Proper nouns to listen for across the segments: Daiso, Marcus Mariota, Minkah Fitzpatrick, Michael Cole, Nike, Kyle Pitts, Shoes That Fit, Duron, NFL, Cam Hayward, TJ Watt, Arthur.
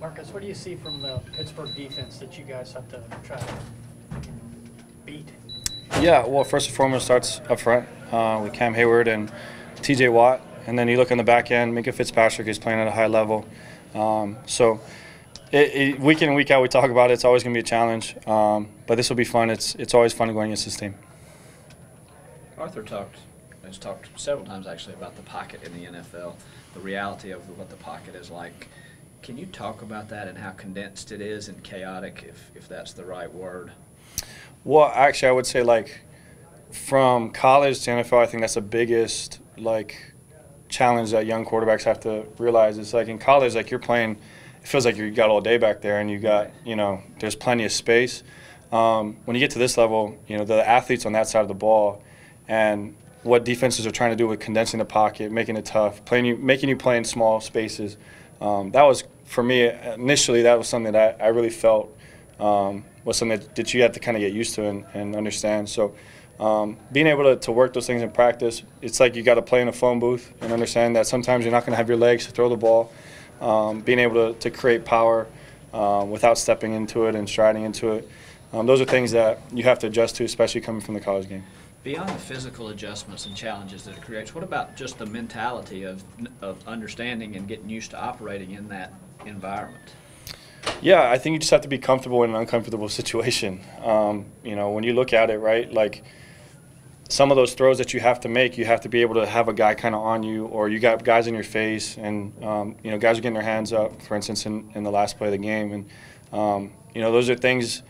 Marcus, what do you see from the Pittsburgh defense that you guys have to try to beat? Yeah, well, first and foremost, starts up front with Cam Hayward and TJ Watt. And then you look on the back end, Minkah Fitzpatrick is playing at a high level. So week in and week out, we talk about it. It's always going to be a challenge. But this will be fun. It's always fun going against this team. Arthur has talked several times, actually, about the pocket in the NFL, the reality of what the pocket is like. Can you talk about that and how condensed it is and chaotic, if that's the right word? Well, actually, I would say, like, from college to NFL, I think that's the biggest, like, challenge that young quarterbacks have to realize. It's like in college, like, you're playing, it feels like you got all day back there and you got, you know, there's plenty of space. When you get to this level, you know, the athletes on that side of the ball and what defenses are trying to do with condensing the pocket, making it tough, making you play in small spaces. That was, for me, initially, that was something that I really felt was something that you had to kind of get used to and understand. So being able to work those things in practice, it's like you got to play in a phone booth and understand that sometimes you're not going to have your legs to throw the ball. Being able to create power without stepping into it and striding into it, those are things that you have to adjust to, especially coming from the college game. Beyond the physical adjustments and challenges that it creates, what about just the mentality of understanding and getting used to operating in that environment? Yeah, I think you just have to be comfortable in an uncomfortable situation. You know, when you look at it, right, like some of those throws that you have to make, you have to be able to have a guy kind of on you, or you got guys in your face, and, you know, guys are getting their hands up, for instance, in the last play of the game. And, you know, those are things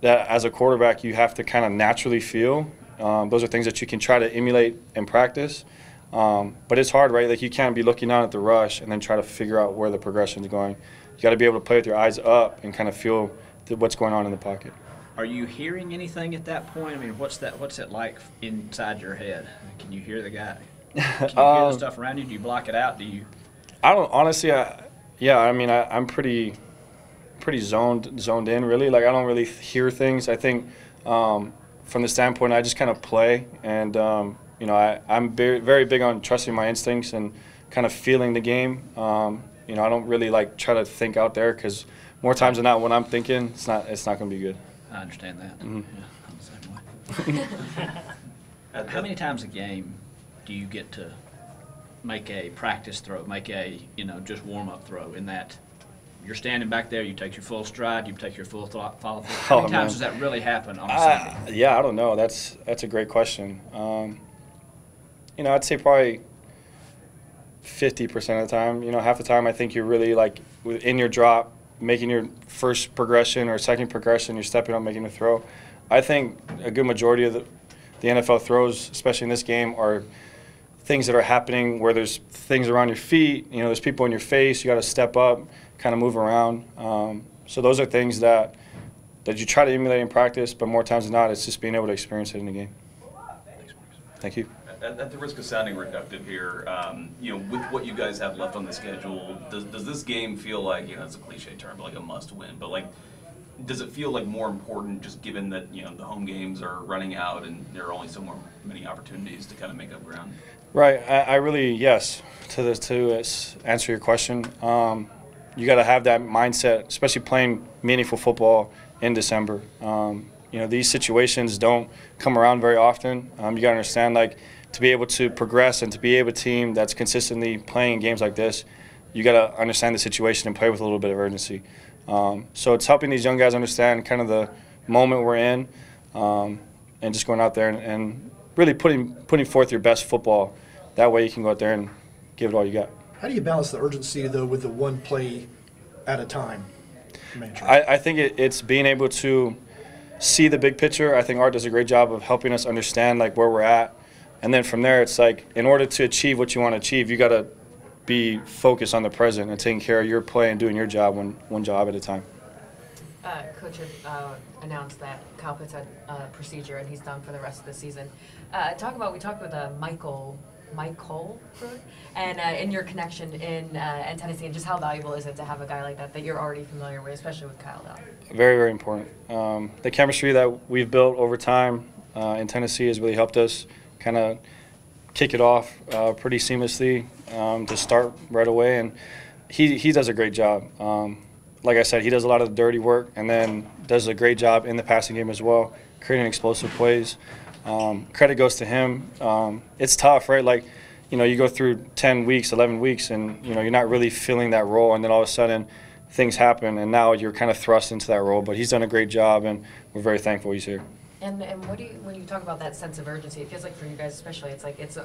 that as a quarterback you have to kind of naturally feel. Those are things that you can try to emulate and practice, but it's hard, right? Like, you can't be looking down at the rush and then try to figure out where the progression is going. You got to be able to play with your eyes up and kind of feel what's going on in the pocket. Are you hearing anything at that point? I mean, what's it like inside your head? Can you hear the guy? Can you hear the stuff around you? Do you block it out? Do you? I don't, honestly. I'm pretty zoned in, really. Like, I don't really hear things. I think. From the standpoint, I just kind of play, and you know, I'm very big on trusting my instincts and kind of feeling the game. You know, I don't really like try to think out there, because more times than not, when I'm thinking, it's not going to be good. I understand that. Mm-hmm. Yeah, I'm the same way. How many times a game do you get to make a practice throw, make a, you know, just warm up throw in that? You're standing back there, you take your full stride, you take your full follow-through. How many times does that really happen on a Sunday? Yeah, I don't know. That's a great question. You know, I'd say probably 50% of the time. You know, half the time I think you're really, like, in your drop, making your first progression or second progression, you're stepping up, making a throw. I think a good majority of the NFL throws, especially in this game, are things that are happening where there's things around your feet, you know, there's people in your face, you got to step up, kind of move around. So those are things that you try to emulate in practice, but more times than not, it's just being able to experience it in the game. Thank you. At the risk of sounding reductive here, you know, with what you guys have left on the schedule, does this game feel like, you know, it's a cliche term, but like a must win, but like, does it feel like more important, just given that, you know, the home games are running out and there are only so many opportunities to kind of make up ground? Right. I really, yes, to answer your question. You got to have that mindset, especially playing meaningful football in December. You know, these situations don't come around very often. You got to understand, like, to be able to progress and to be able to team that's consistently playing games like this, you got to understand the situation and play with a little bit of urgency. So it's helping these young guys understand kind of the moment we're in, and just going out there and really putting forth your best football. That way you can go out there and give it all you got. How do you balance the urgency, though, with the one play at a time? I think it's being able to see the big picture. I think Art does a great job of helping us understand, like, where we're at. And then from there, it's like, in order to achieve what you want to achieve, you got to be focused on the present and taking care of your play and doing your job one job at a time. Coach announced that Kyle Pitts had a procedure and he's done for the rest of the season. We talked with Michael Cole, and in your connection in Tennessee, and just how valuable is it to have a guy like that you're already familiar with, especially with Kyle down? Very, very important. The chemistry that we've built over time in Tennessee has really helped us kind of kick it off pretty seamlessly to start right away. And he does a great job. Like I said, he does a lot of the dirty work and then does a great job in the passing game as well, creating explosive plays. Credit goes to him. It's tough, right? Like, you know, you go through 10 weeks, 11 weeks, and, you know, you're not really filling that role, and then all of a sudden things happen, and now you're kind of thrust into that role. But he's done a great job, and we're very thankful he's here. And what do you, when you talk about that sense of urgency, it feels like for you guys especially, it's like it's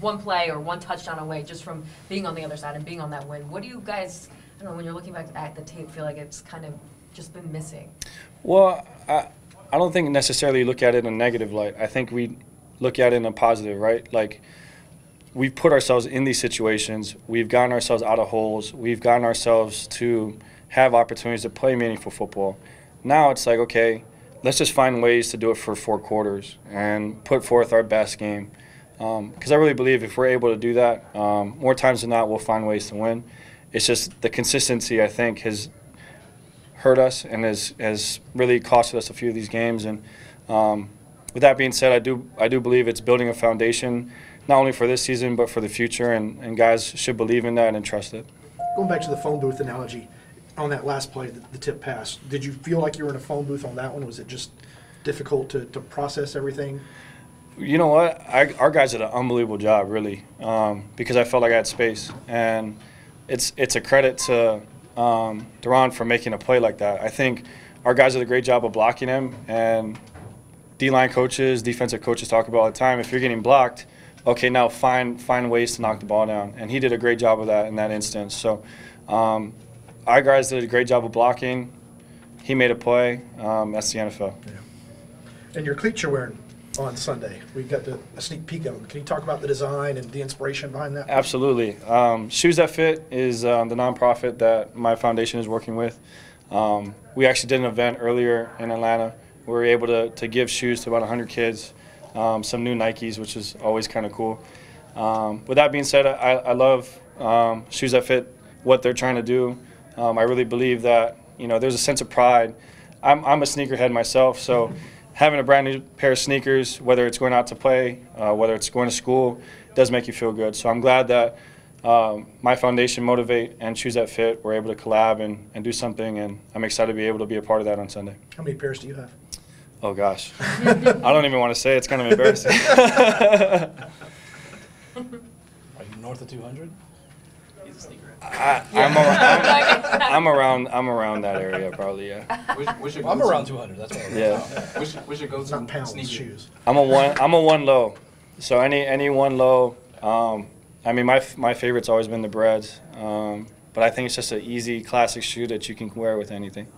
one play or one touchdown away just from being on the other side and being on that win. What do you guys, I don't know, when you're looking back at the tape, feel like it's kind of just been missing? Well, I don't think necessarily look at it in a negative light. I think we look at it in a positive, right? Like, we've put ourselves in these situations. We've gotten ourselves out of holes. We've gotten ourselves to have opportunities to play meaningful football. Now it's like, okay, let's just find ways to do it for four quarters and put forth our best game. Because I really believe if we're able to do that, more times than not, we'll find ways to win. It's just the consistency, I think, has hurt us and has really costed us a few of these games. And with that being said, I do believe it's building a foundation, not only for this season but for the future. And guys should believe in that and trust it. Going back to the phone booth analogy, on that last play, the tip pass, did you feel like you were in a phone booth on that one? Was it just difficult to process everything? You know what? Our guys did an unbelievable job, really, because I felt like I had space. And it's a credit to Duron for making a play like that. I think our guys did a great job of blocking him. And D-line coaches, defensive coaches talk about all the time, if you're getting blocked, okay, now find ways to knock the ball down. And he did a great job of that in that instance. So our guys did a great job of blocking. He made a play. That's the NFL. Yeah. And your cleats you're wearing on Sunday, we got a sneak peek of them. Can you talk about the design and the inspiration behind that? Absolutely. Shoes That Fit is the nonprofit that my foundation is working with. We actually did an event earlier in Atlanta where we were able to give shoes to about 100 kids. Some new Nikes, which is always kind of cool. With that being said, I love Shoes That Fit, what they're trying to do. I really believe that, you know, there's a sense of pride. I'm a sneakerhead myself, so having a brand new pair of sneakers, whether it's going out to play, whether it's going to school, does make you feel good. So I'm glad that my foundation, Motivate, and Shoes That Fit were able to collab and do something, and I'm excited to be able to be a part of that on Sunday. How many pairs do you have? Oh, gosh. I don't even want to say it. It's kind of embarrassing. Are you north of 200? He's a sneakerhead. I'm around that area, probably, yeah. I'm around 200. That's what I'm yeah. We should go to pounds sneakers. Shoes. I'm a one low. So any one low. I mean, my favorite's always been the breads. But I think it's just an easy, classic shoe that you can wear with anything.